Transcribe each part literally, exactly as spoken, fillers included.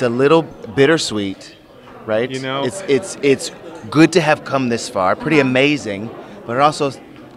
It's a little bittersweet, right? You know, it's it's it's good to have come this far. Pretty amazing, but it also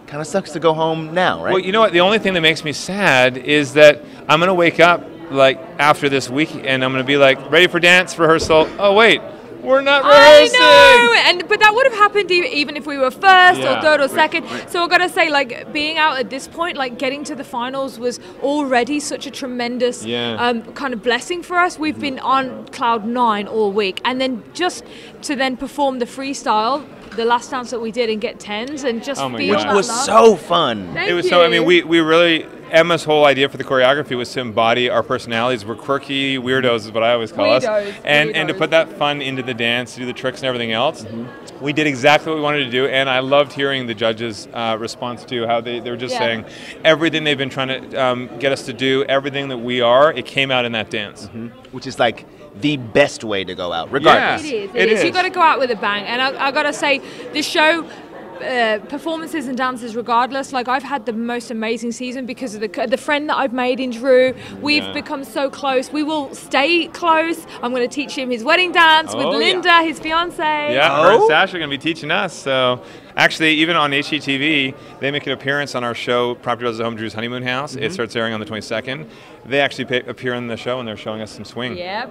kind of sucks to go home now, right? Well, you know what? The only thing that makes me sad is that I'm gonna wake up like after this week, and I'm gonna be like ready for dance rehearsal. Oh wait. We're not rehearsing. I know, and but that would have happened even if we were first yeah. or third or second. So I've got to say, like being out at this point, like getting to the finals was already such a tremendous yeah. um, kind of blessing for us. We've been on cloud nine all week, and then just to then perform the freestyle, the last dance that we did, and get tens, and just oh my feel God. Which was love. So fun. Thank it was you. So. I mean, we we really. Emma's whole idea for the choreography was to embody our personalities. We're quirky weirdos, is what I always call weirdos, us, and weirdos. and to put that fun into the dance, to do the tricks and everything else. Mm-hmm. We did exactly what we wanted to do, and I loved hearing the judges' uh, response to how they, they were just yeah. saying everything they've been trying to um, get us to do, everything that we are. It came out in that dance, mm-hmm. which is like the best way to go out, regardless. Yeah. It is. It, it is. is. You got to go out with a bang, and I, I got to say, this show. Uh, performances and dances regardless, like I've had the most amazing season because of the the friend that I've made in Drew. We've yeah. become so close. We will stay close. I'm going to teach him his wedding dance oh, with Linda, yeah. his fiance. Yeah, oh. her and Sasha are going to be teaching us. So actually, even on H G T V, they make an appearance on our show, Property Brothers at Home, Drew's Honeymoon House. Mm-hmm. It starts airing on the twenty-second. They actually pay, appear in the show and they're showing us some swing. Yep.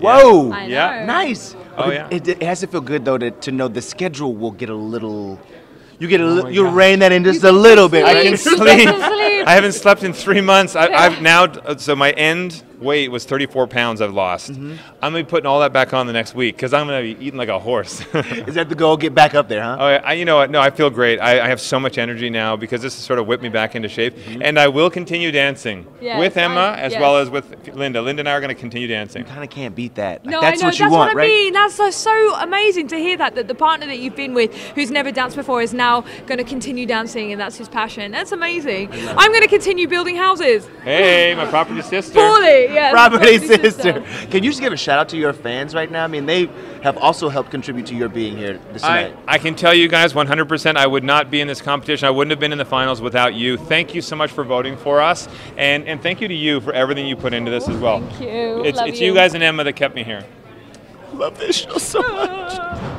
Whoa! I know. Yeah, nice. Oh yeah. It, it has to feel good though to, to know the schedule will get a little. You get a oh li you rein that in just you a little bit. Sleep. I can sleep. I haven't slept in three months. I, I've now so my end weight was thirty-four pounds. I've lost. Mm-hmm. I'm gonna be putting all that back on the next week because I'm gonna be eating like a horse. Is that the goal? Get back up there, huh? Oh, I, you know what? No, I feel great. I, I have so much energy now because this has sort of whipped me back into shape, mm-hmm. and I will continue dancing yes, with Emma I, as yes. well as with Linda. Linda and I are gonna continue dancing. You kind of can't beat that. Like, no, that's I know. What you that's want, what I right? mean. That's so, so amazing to hear that that the partner that you've been with, who's never danced before, is now gonna continue dancing, and that's his passion. That's amazing. I'm gonna continue building houses. Hey, my property sister. Fully. Yeah, property sister. sister. Can you just give a shout out to your fans right now? I mean, they have also helped contribute to your being here this night. I can tell you guys one hundred percent I would not be in this competition. I wouldn't have been in the finals without you. Thank you so much for voting for us. And, and thank you to you for everything you put into this as well. Thank you. It's, it's you. you guys and Emma that kept me here. Love this show so much.